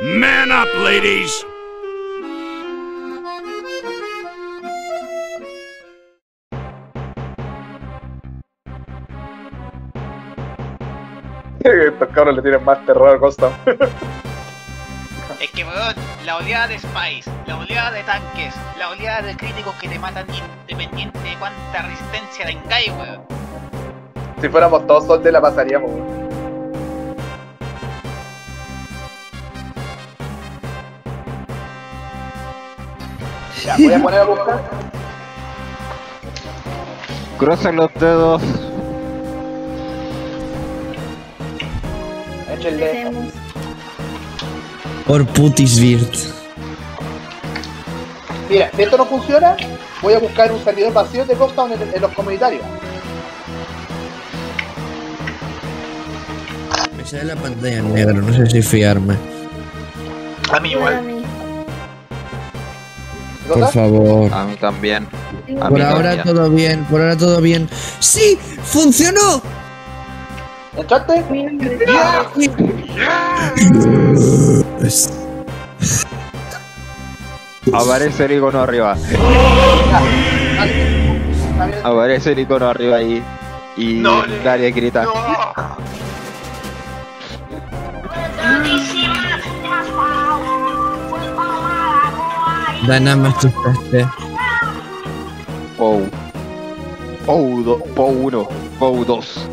Man up, ladies! Estos cabros le tienen más terror a Constant. Es que, weón, la oleada de spies, la oleada de tanques, la oleada de críticos que te matan independiente de cuánta resistencia tengáis, weón. Si fuéramos todos soldados la pasaríamos, weón. Ya, voy a poner a buscar. Cruzan los dedos. Échenle. Por putis virt. Mira, si esto no funciona, voy a buscar un servidor vacío de Coptown en los comunitarios. Me sale la pantalla negra, no sé si fiarme. A mí igual. Por favor. A mí también. Por ahora todo bien, por ahora todo bien. ¡Sí! ¡Funcionó! ¿Entraste? ¡Yes! Aparece el icono arriba. Aparece el icono arriba ahí. Y no, Daria grita. No. Dana, me asustaste. POW. POW 1, POW 2.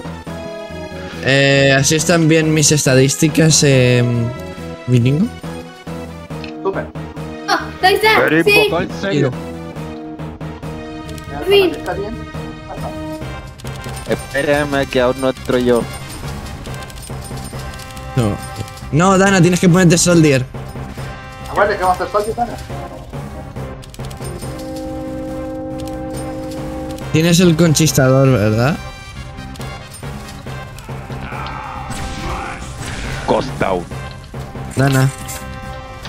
Así están bien mis estadísticas, ¿Vikingo? Super. ¡Oh! ¡Ahí está! ¡Sí! ¡Serio! ¡Fin! Espérame que aún no entro yo. No. No, Dana, tienes que ponerte soldier. Aguante, que vamos a hacer soldier, Dana. Tienes el conquistador, ¿verdad? Costau. Dana.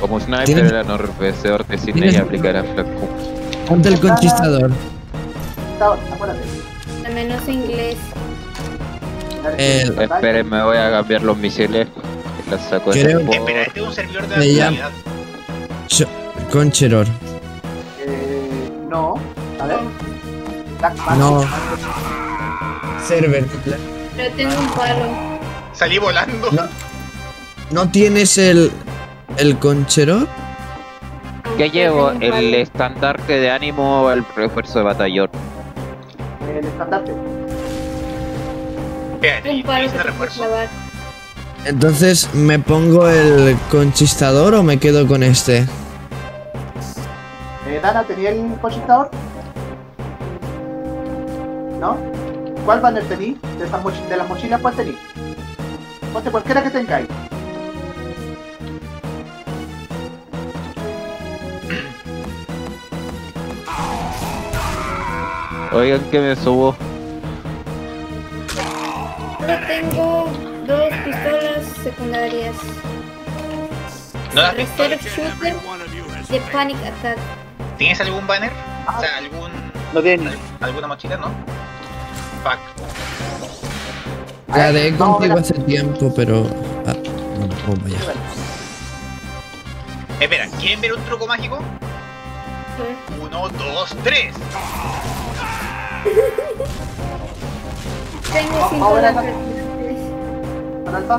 Como sniper era norvecedor de Sydney y aplicará flaco. Ponte el conquistador. Al menos inglés. Esperen, me voy a cambiar los misiles. Las saco de ese poco. Espera, este es un servidor de la comunidad. Concheror. No. A ver. No. Server. Pero tengo un palo. Salí volando. No, ¿no tienes el conchero? ¿Qué llevo? El estandarte de ánimo o el refuerzo de batallón. El estandarte. Un palo de refuerzo. Entonces, ¿me pongo el conquistador o me quedo con este? Dana, ¿tenía el conquistador? ¿No? ¿Cuál banner tenéis? De las mochilas, ¿cuál tenéis? Ponte cualquiera que tengáis. Oigan que me subo. Solo tengo dos pistolas secundarias. ¿No las pistolas? Shooter de Panic Attack. ¿Tienes algún banner? O sea, algún... No tienes. ¿Alguna mochila, no? La de contigo hace tiempo, pero... Ah, no, vaya. Espera, ¿quieren ver un truco mágico? 1, 2, 3. Tengo 5 horas. ¿Al alfa?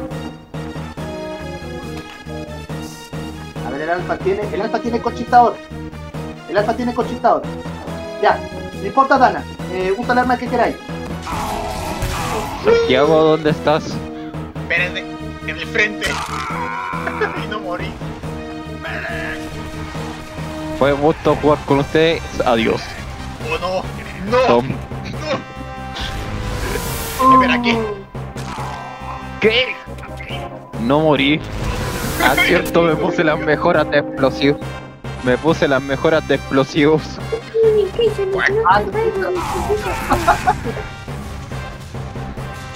A ver, el alfa tiene conquistador. El alfa tiene conquistador. Ya, no importa, Dana. Usa el arma que queráis. Santiago, ¿dónde estás? Espérenme, en el frente. Y no morí. Fue un gusto jugar con ustedes. Adiós. Oh no, no. Tom. No. Espera, ¿qué? ¿Qué? No morí. Acierto, me puse las mejoras de explosivos.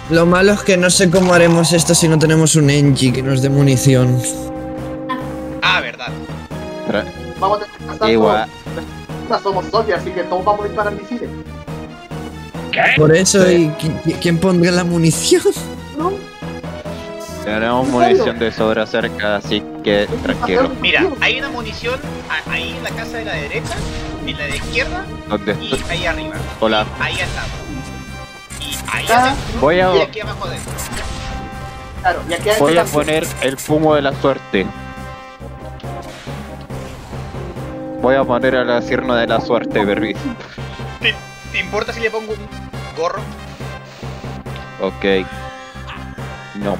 Lo malo es que no sé cómo haremos esto si no tenemos un Engie que nos dé munición. Ah, verdad. Pero... vamos a estar igual. Somos socios, así que todos vamos a disparar misiles. ¿Qué? Por eso, ¿y quién pondría la munición? No. Tenemos munición de sobra cerca, así que tranquilo. Mira, hay una munición ahí en la casa de la derecha, en la de izquierda, y ahí arriba. Hola. Ahí al lado. Y ahí voy a... y aquí abajo de esto. Claro, y aquí voy a poner el fumo de la suerte. Voy a poner a la sirena de la suerte, Berbis. ¿Te importa si le pongo un gorro? Ok. No.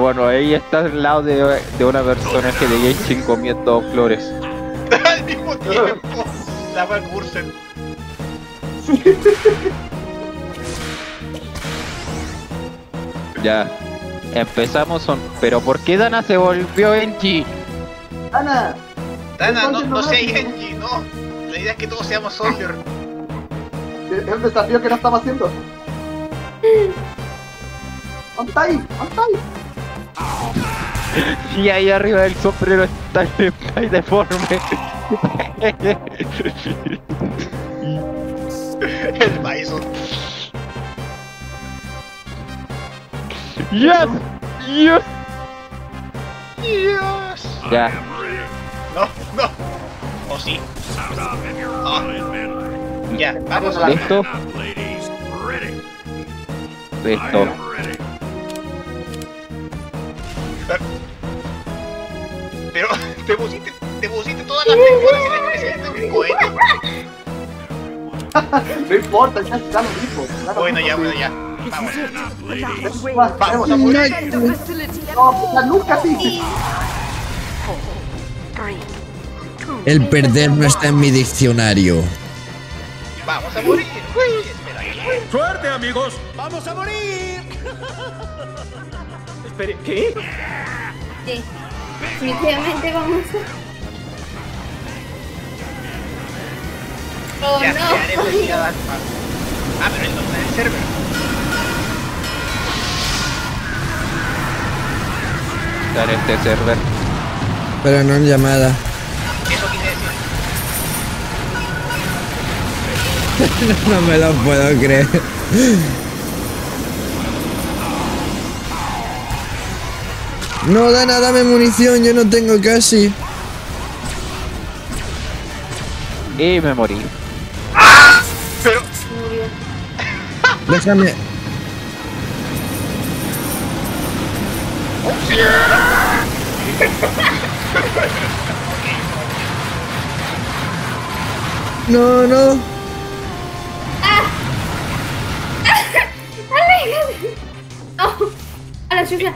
Bueno, ahí está al lado de una persona que le Genshin comiendo flores. Al mismo tiempo, la Van Gursen. Ya. Empezamos son. Pero ¿por qué Dana se volvió Enchi? ¡Dana! Dana, no sea Genji, no. La idea es que todos seamos Soldier. Es el desafío que no estaba haciendo. ¡Antai! ¡Antai! Sí, ahí arriba del sombrero está el Senpai deforme. El Bison. ¡Yes! ¡Yes! ¡Yes! Ya. No, no. O oh, sí. Oh. Ya, vamos a la... ¿Listo? Listo. Pero te pusiste todas las temporadas en el cohete. No importa, ya está lo mismo. Bueno, ya, bueno, ya. Vamos. Vamos a morir. No, la nuca, sí. El perder no está en mi diccionario. Vamos a morir. Suerte, amigos. Vamos a morir. Espere, ¿qué? Sí. Definitivamente vamos a... oh, ya, no. Ah, pero el nombre del server. Dar este server. Pero no en llamada. Eso quise decir. No me lo puedo creer. No, Dana, dame munición, yo no tengo casi. Y me morí. ¡Ah! Pero... déjame... No, no. Ah. Ah. Oh. A la lluvia.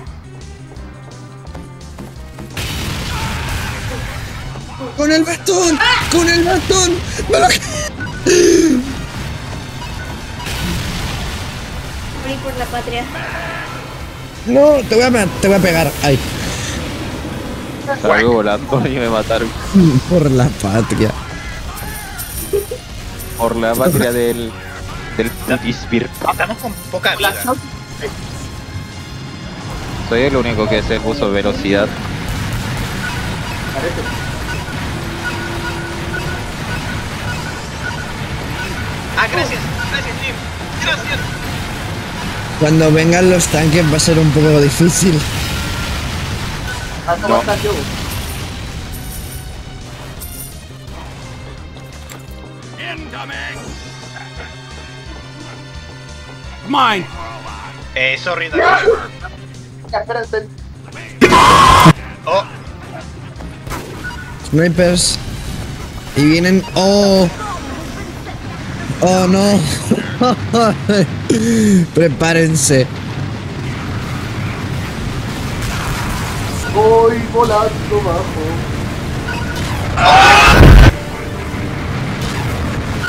¡Con el bastón! ¡Ah! ¡Con el bastón! ¡Me lo... morí por la patria! No, te voy a pegar. Ay. Salgo volando y me mataron. Por la patria. Por la patria del Putispir. Estamos con poca vida. Soy el único que se puso velocidad. Ah, gracias, gracias, Jim. Gracias. Cuando vengan los tanques va a ser un poco difícil. No. Mine. Sorry, Dani. Espérense. Oh. Snipers. Y vienen. Oh. Oh no. Prepárense. Voy volando bajo. ¡Ah!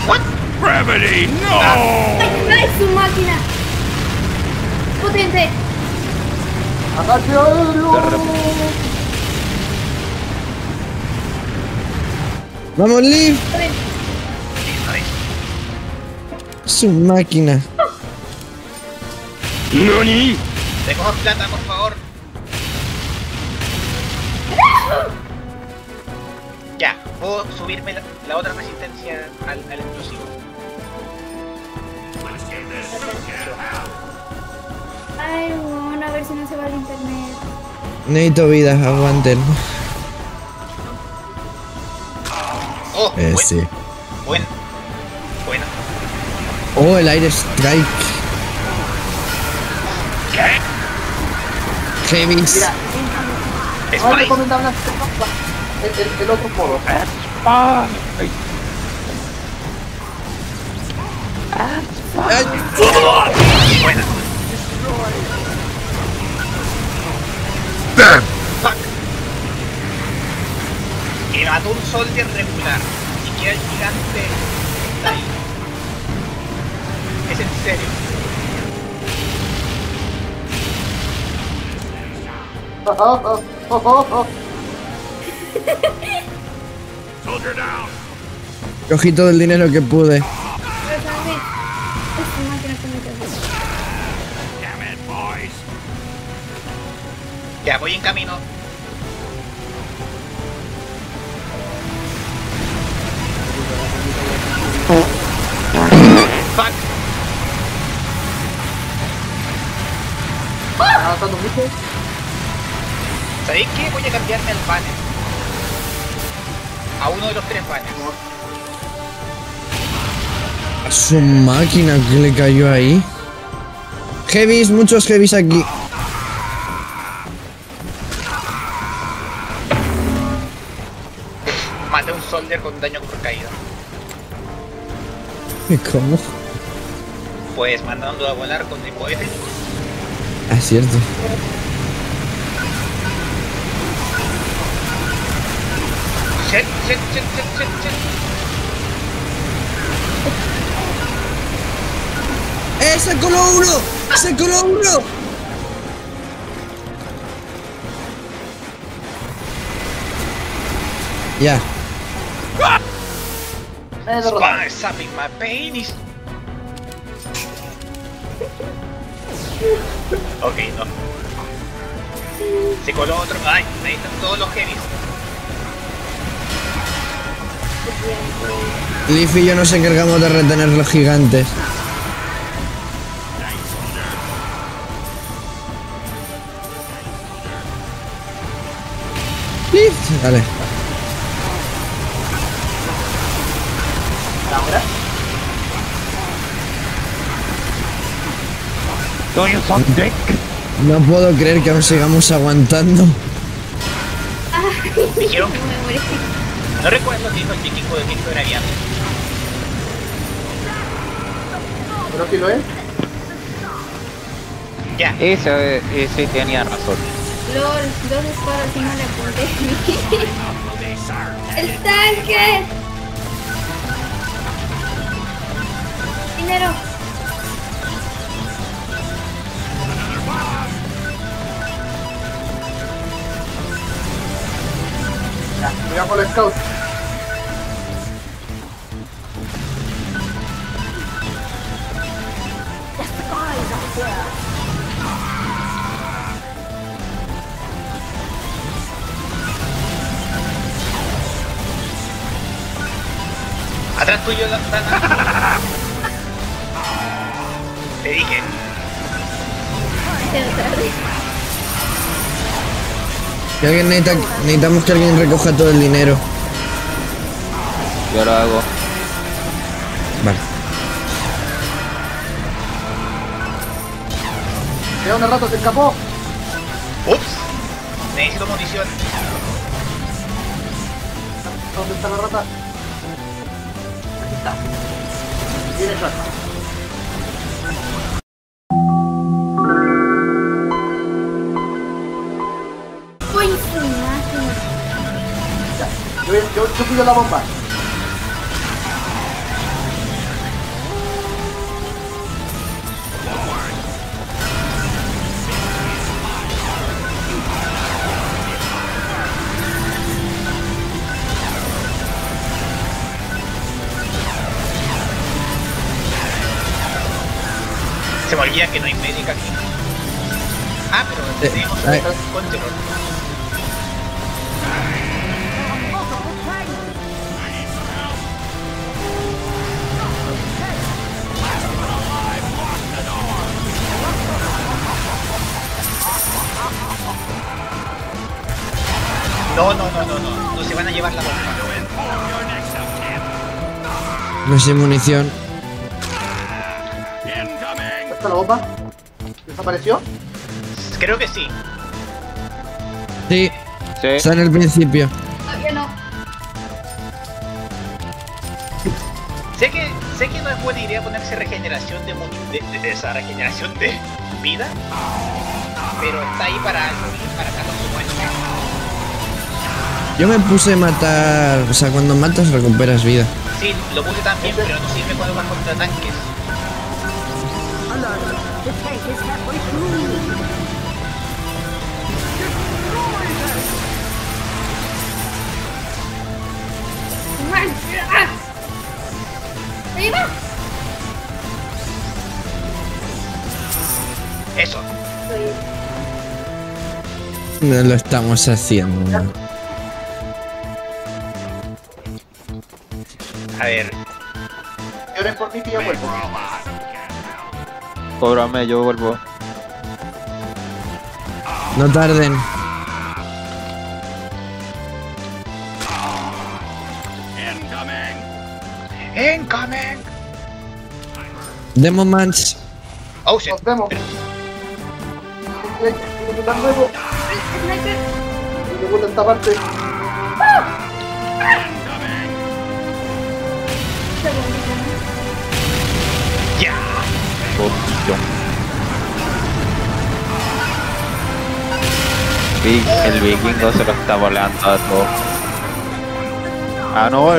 What? Gravity, no. No es su máquina. Potente. Vamos, Liv. Su máquina. ¡Noni! Recojan plata, por favor. Ya, puedo subirme la otra resistencia al explosivo. Ay, bueno, a ver si no se va el internet. Necesito vidas, aguanten. Oh, sí. Bueno. Oh, el Air Strike. ¿Qué? Heavies. Mira, ahora le comentaba una cosa. El otro polo. Bueno. ¡Bam! ¡Fuck! Evadó un soldier regular y queda el gigante está ahí. Es en serio. Soldier down. Cogí todo el dinero que pude. Ya, voy en camino. Fuck. ¿Sabéis qué? Voy a cambiarme al banner. A uno de los tres banners. A su máquina que le cayó ahí. Heavies, muchos heavies aquí. Con daño por caída. ¿Y cómo? Pues mandando a volar con el cohete. Ah, cierto. ¡Se coló uno! ¡Se coló uno! Ya. Spy sapping my penis. Ok, no. Se coló otro. Ay, ahí están todos los heavies. Leaf y yo nos encargamos de retener los gigantes. Leaf, dale. No puedo creer que aún sigamos aguantando. Dijeron que me morí. No recuerdo si dijo el chiquico de que esto era viable. ¿Pero si lo es? Ya. Ese tenía razón. LOL, dos disparos y no le apunté. ¡El tanque! ¡Dinero! Cuidado con el scout. Atrás tuyo, Lanzana. Te dije. Necesitamos que alguien recoja todo el dinero. Yo lo hago. Vale. Queda un rato, se escapó. Ups. Necesito munición. ¿Dónde está la rata? Aquí está. Viene rata. Yo pido la bomba. Se me olvida que no hay médica aquí. Ah, pero tenemos que estar con terror. No se van a llevar la bomba. No sé, munición. ¿Dónde está la bomba? ¿Desapareció? Creo que sí. Sí. Está en el principio. Todavía no. Sé que no es buena idea ponerse regeneración de esa regeneración de vida, pero está ahí para algo, para sacarlo como hecho. Yo me puse a matar, o sea, cuando matas recuperas vida. Sí, lo puse también, pero no sirve cuando vas contra tanques. Eso. No lo estamos haciendo. A ver. Lloren por mí que yo vuelvo. Cóbrame, yo vuelvo. No tarden. Incoming. Demo Mans. Oh, shit. Nos vemos. Me gusta esta parte. Ya. El vikingo se lo está volando a todo. Ah, no.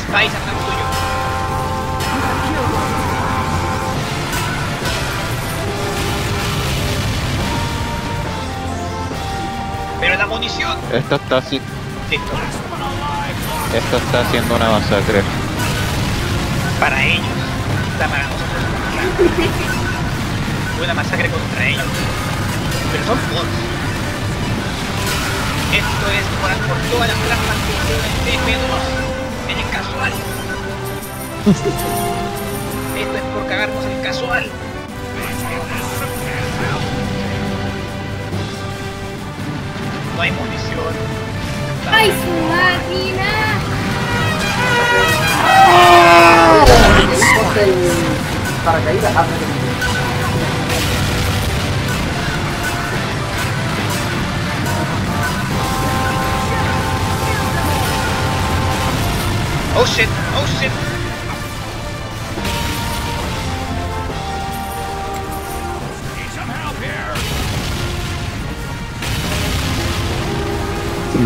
Spice atrás tuyo. Pero la munición. Esto está haciendo una masacre. Para ellos. Está para nosotros. Una masacre contra ellos. Pero son bots. Esto es por todas las plazas que tienen TP2 en el casual. Esto es por cagarnos en el casual. No hay munición. ¡Ay, su máquina! Paracaídas. Oh shit, oh shit. Need some help here.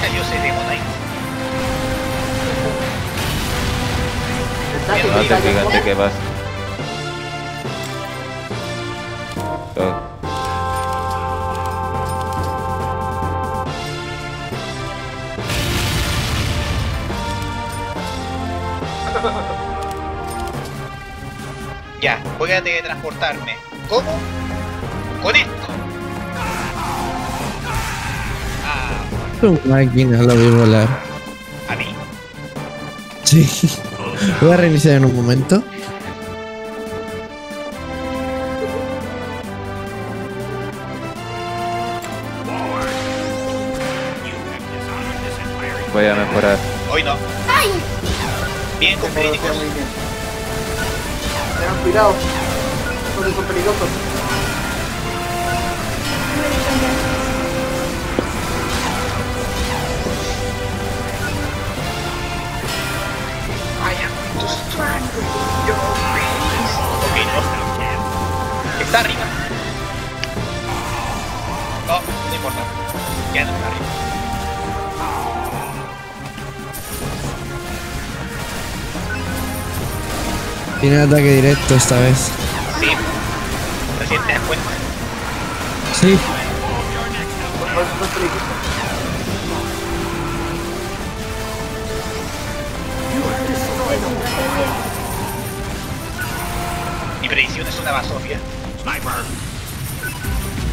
salió ese Demonite? No te fíjate que vas. Ya, voy a teletransportarme. ¿Cómo? Con esto. Máquina, la voy a volar. ¿A mí? Sí. Voy a reiniciar en un momento. Voy a mejorar. Hoy no. ¡Ay! Bien con críticos. Tengan cuidado. Son peligrosos. Tiene ataque directo esta vez. Sí. ¿Lo sientes fuerte? Sí. Mi predicción es una basofia. Sniper.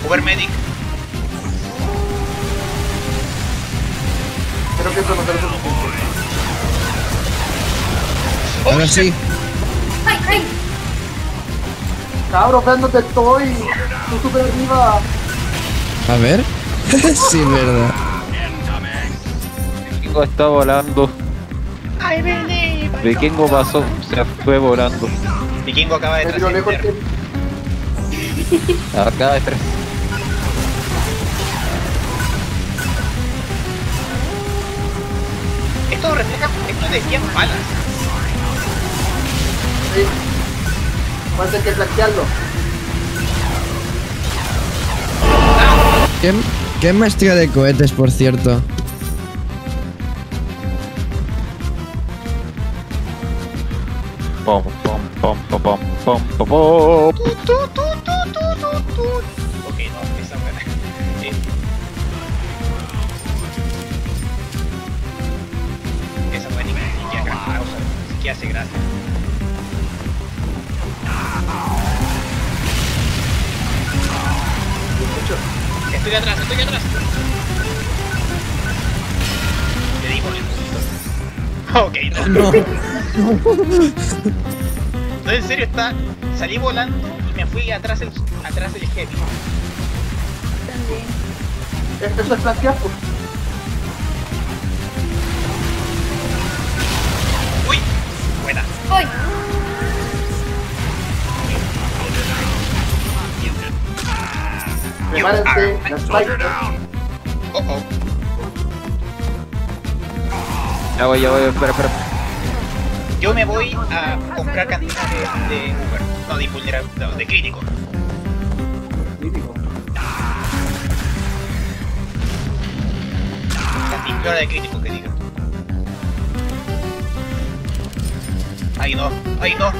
Uber Medic. Creo que esto no te lo puedo. Ahora sí. ¡Ay, ay! Cabro, ¿dónde te estoy? Tú super arriba. A ver. Sí, verdad. Vikingo está volando. Vikingo pasó, se fue volando. Vikingo acaba de trascender. Acaba de trascender. Esto refleja esto de 100 balas. Sí. Va a tener que plantearlo. ¿Qué maestría de cohetes, por cierto? Pom, pom, pom, pom, pom, pom, pom, pom. Ok, no, esa buena. Esa buena ni siquiera hace gracia. Estoy atrás, estoy atrás. Le dimos el punto. Ok, no. No, en serio, está. Salí volando y me fui atrás del jefe. También. Esto es Santiago. Uy, buena. Uy. Prepárense, las spikes. Ya voy, espera. Yo me voy a comprar cantina de Uber. No, de Impulsera, no, de Crítico. ¿Crítico? La tinglora de Crítico, que diga. Ahí no, ahí no.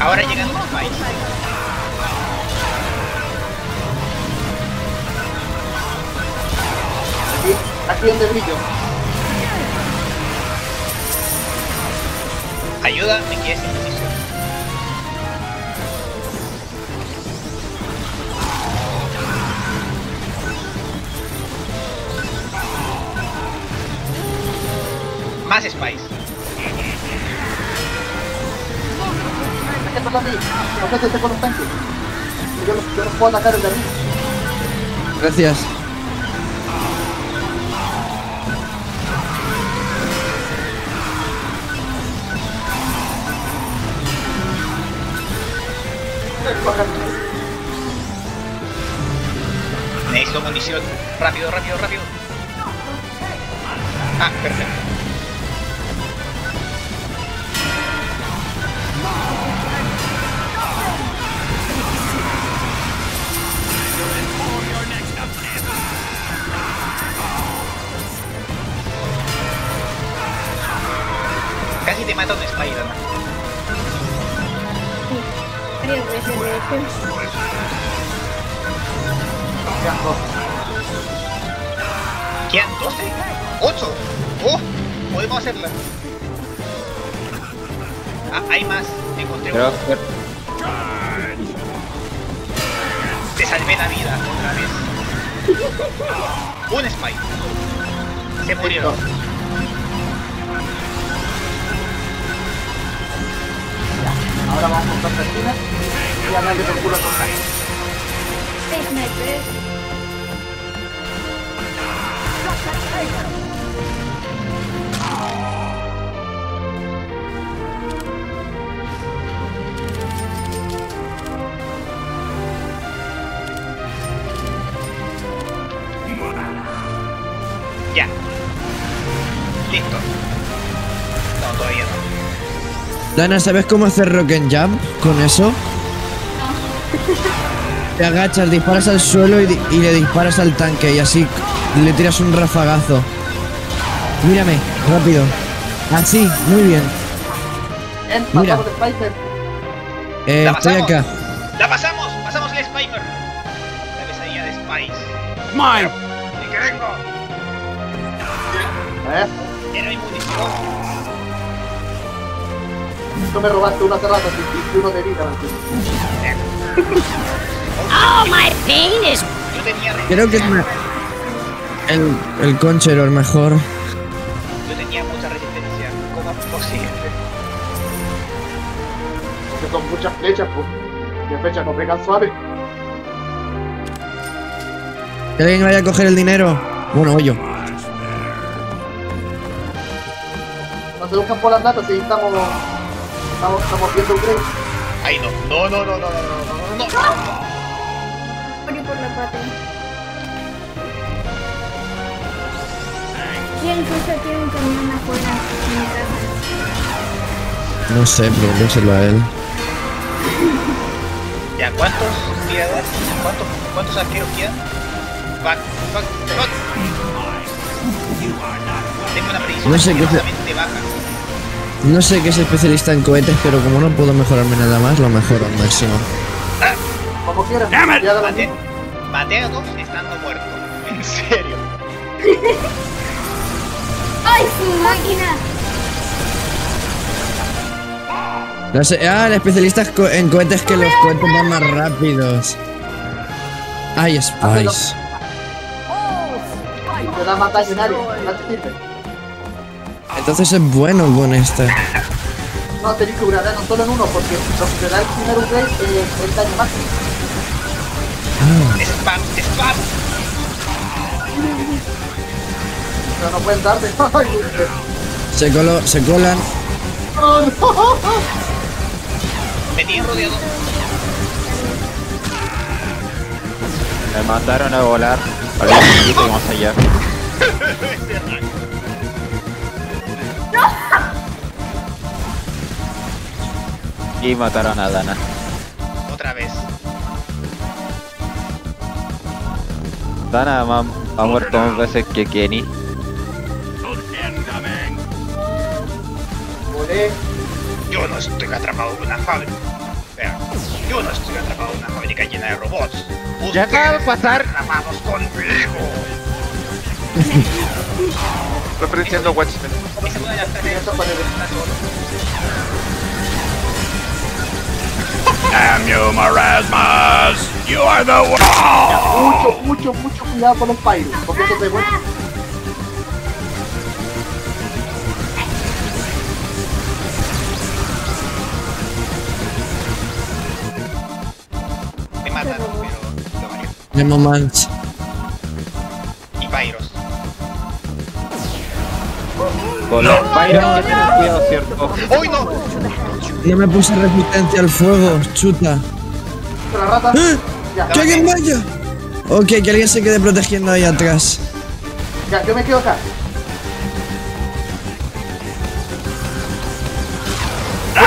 Ahora llegan los países. Aquí donde brillo. Ayuda, me quedé sin posición. Más spice. ¿Qué pasa a mí? No sé si con los tanques. Yo no puedo atacar desde arriba. Gracias. Necesito munición. Rápido. Ah, perfecto. Casi te mata un Spider-Man. Sí, varias veces me dicen. ¿Quedan 12? ¡8! ¡Oh! Podemos hacerla. Ah, hay más. Encontré uno. Te salvé la vida otra vez. Un Spider. Se murieron. Ahora vamos a montar la esquina y ya nadie por culo a tocar. Ya. Listo. No, todavía no. Dana, ¿sabes cómo hacer rock and jump con eso? No. Te agachas, disparas al suelo y le disparas al tanque y así le tiras un rafagazo. Mírame, rápido. Así, muy bien. Mira. Estoy acá. ¡La pasamos! ¡Pasamos el Spimer! La pesadilla de Spice. ¡Mine! ¡Y que vengo! ¡Era mi munición! Tú me robaste una cerrada y uno de vida. ¡Oh, my pain is! Creo que es una... el conchero, el mejor. Yo tenía mucha resistencia. ¿Cómo es posible? Porque son muchas flechas, pues. Que flechas no pegan suave. Que alguien vaya a coger el dinero. Bueno, voy yo. No se buscan por las latas si estamos viendo un tren. Ay, no. Morí por la pata. ¿Quién cruza tiene un camión afuera? No sé, pregúnteselo a él. ¿Ya cuántos tiradores? ¿Cuántos arqueros quedan? Back. Tengo una predicción absolutamente baja. No sé qué es especialista en cohetes, pero como no puedo mejorarme nada más, lo mejoro al máximo. Como quieras. Batea 2 estando muerto. En serio. ¡Ay, su máquina! No sé, el especialista en cohetes que los cohetes van más rápidos. ¡Ay, Spice! Te da matar a nadie, no te sirve. Entonces es bueno el buen este. No, tenéis que curar no solo en uno, porque lo que te da el primer upgrade es el daño máximo. ¡Spam! Pero no pueden darte. Se colan. ¡Oh, no! Me tienen rodeado. Me mataron a volar. Para ver si vamos allá. Y mataron a Dana. Otra vez. Dana ha muerto más veces que Kenny. Yo no estoy atrapado en una fábrica. Yo no estoy atrapado en una fábrica llena de robots. Ya acaba de pasar. Atrapamos conmigo. Referenciando a Watchmen. Damn you, Marasmus! You are the worst! Mucho cuidado con los pyros, porque eso te vuelve. Me matan, pero lo gané. No manches. Y pyros. Con los pyros hay que tener cuidado, ¿cierto? ¡Uy, no! Yo me puse resistencia al fuego, chuta. ¡Que alguien vaya! Ok, que alguien se quede protegiendo ahí atrás. Ya, yo me quedo acá.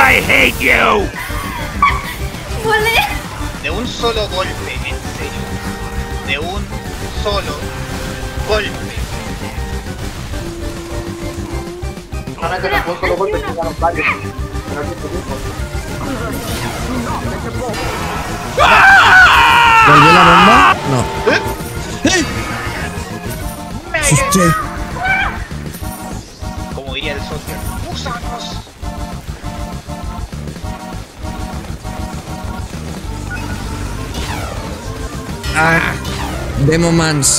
I hate you. De un solo golpe, en serio. De un solo golpe. Ahora que no solo golpes, que ganan varios. ¿Volvió la bomba? No. ¡Susté! Como diría el software. ¡Gusanos! ¡Ah! Demomans.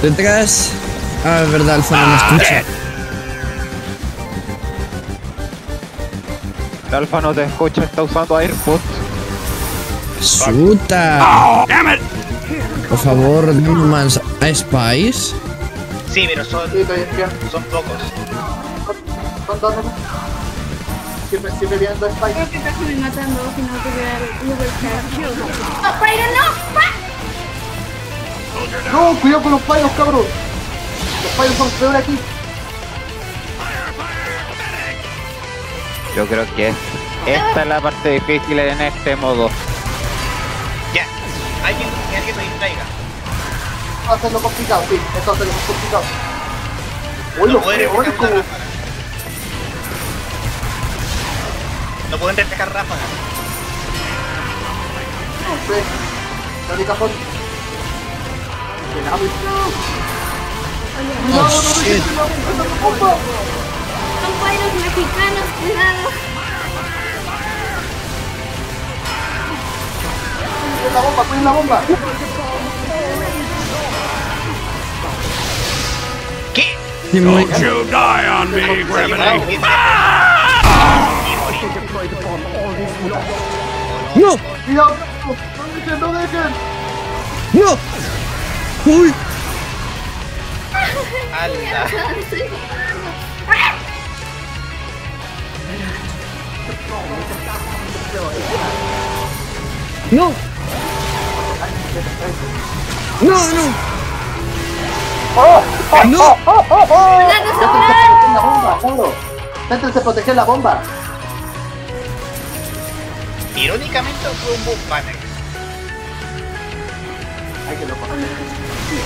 Detrás... Ah, es verdad, Alfa no me escucha. Alfa no te escucha, está usando AirPods. ¡Suta! Por favor, Demomans. ¿A Spice? Sí, pero son pocos. Siempre vienen dos spikes. Creo que Paco me mata en dos y no te queda el Uber. ¡No, Pyro, no! ¡No, cuidado con los Pyros, cabrón! Los Pyros son peor aquí. Yo creo que esta es la parte difícil en este modo. Ya, alguien me distraiga. Esto es lo complicado, sí, esto es lo complicado. Uy, los peores como... No pueden despejar ráfagas. No sé. La única forma. No, no, no, son pyros mexicanos, cuidado. Cuiden la bomba, cuiden la bomba. ¿Qué? Don't you die on me, Grimini. ¡No! ¡No! ¡No dejen! ¡No! ¡Uy! ¡Alta! ¡No! ¡No, no! ¡No! ¡No! ¡Métanse a proteger la bomba! Irónicamente fue un bug banner. Ay, que loco.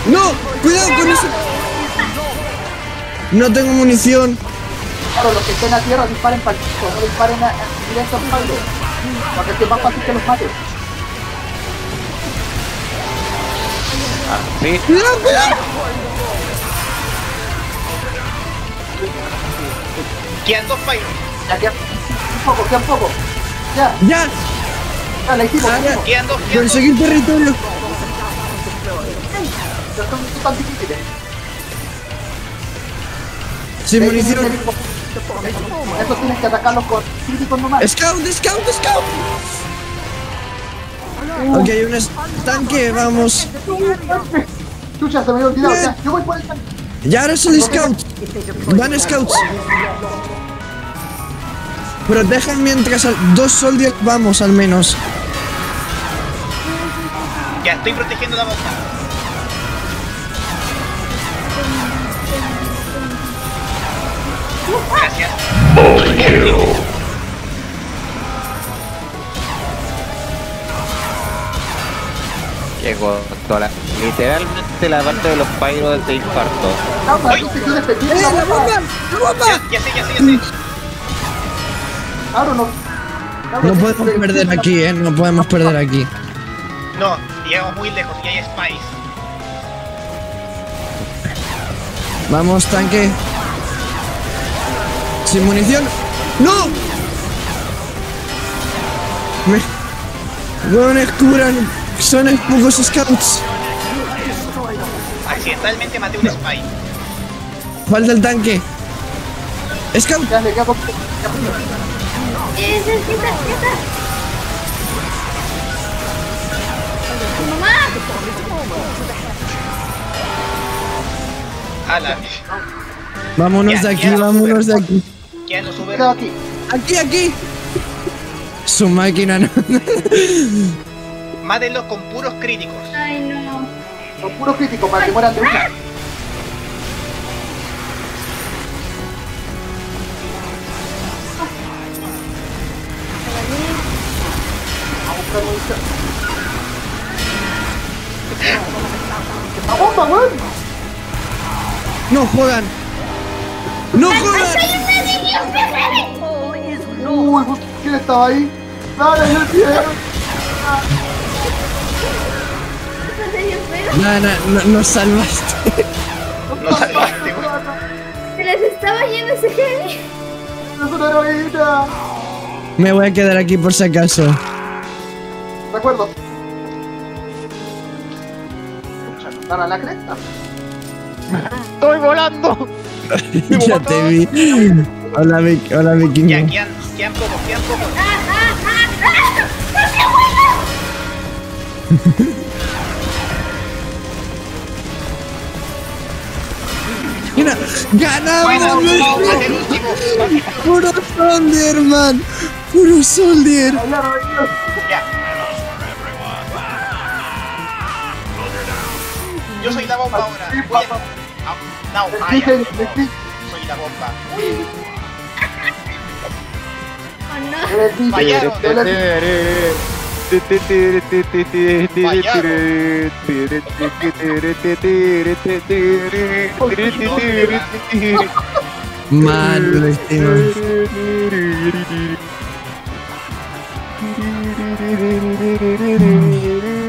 ¡No! ¡Cuidado con eso! ¡No tengo munición! Claro, los que estén a tierra disparen para el chico, no disparen a directo al palo. Para que es más fácil que los mates. Ah, sí. ¡Cuidado, cuidado! Quedan dos fallos. Ya, quedan un poco, quedan poco. ¡Ya! ¡Ya! ¡Ya, la hicimos! ¡Conseguí el territorio! ¡Ya son tan difíciles! ¡Sin munición! Eso tienes que atacarlos con críticos nomás. ¡Scout! ¡Scout! ¡Scout! Ok, hay un tanque, vamos. ¡Chucha, se me había olvidado! ¡Ya! ¡Yo voy por el tanque! ¡Ya, ahora es el scout! ¡Van scouts! Protejan mientras dos soldiers vamos, al menos. Ya estoy protegiendo la bomba. Gracias. Llegó toda la... Literalmente la parte de los pyros de infarto. ¡La bomba! ¡La bomba! Ya sé. Claro, no podemos perder aquí, no podemos perder aquí. No, llegamos muy lejos y hay spies. Vamos, tanque. Sin munición. ¡No! Me cubran. Son pocos scouts. Accidentalmente maté un spy. Falta el tanque. Scout. ¡Quieta! ¡Mamá! ¡Ala! Vámonos de aquí, vámonos de aquí. ¿Quién nos sube? Aquí. Su máquina no. Mátenlos con puros críticos. Ay, no. Con puros críticos para que mueran de una. ¡La bomba, weón! ¡No juegan! ¡No juegan! ¡Uy! ¿Quién estaba ahí? ¡Dale, yo quiero! No salvaste. No salvaste, weón. Se les estaba yendo ese genio. ¡No es una heroína! Me voy a quedar aquí por si acaso. De acuerdo. Para la cresta. Estoy volando. Ya te vi. Hola, Vic. Hola, Viking. Ya, quedan pocos. ¡No se vuelvan! Mira, ganamos. Bueno, no, al último. Puro Soldier, man. Puro Soldier. Yo soy la bomba ahora. No, I am the bomb. Soy la bomba. Fallaron. Malo este man.